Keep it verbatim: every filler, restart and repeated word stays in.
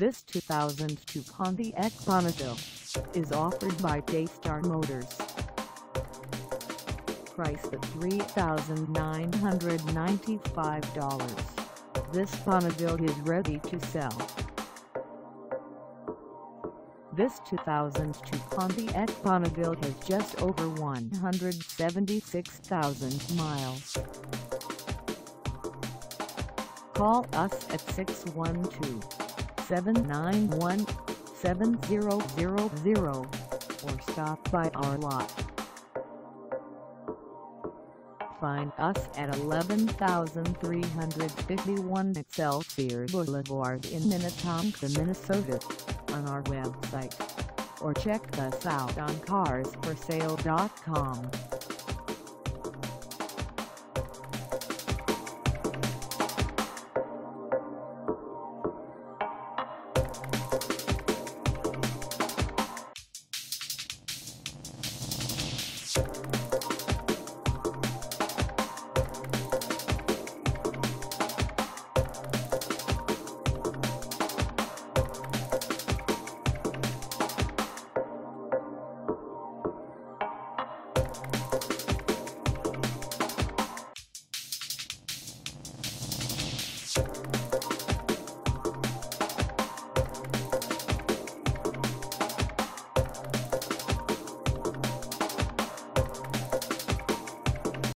This two thousand two Pontiac Bonneville is offered by Daystarr Motors. Priced at three thousand nine hundred ninety-five dollars, this Bonneville is ready to sell. This two thousand two Pontiac Bonneville has just over one hundred seventy-six thousand miles. Call us at six one two, seven nine one, seven zero zero zero or stop by our lot. Find us at eleven thousand three hundred fifty-one Excelsior Boulevard in Minnetonka, Minnesota, on our website, or check us out on cars for sale dot com.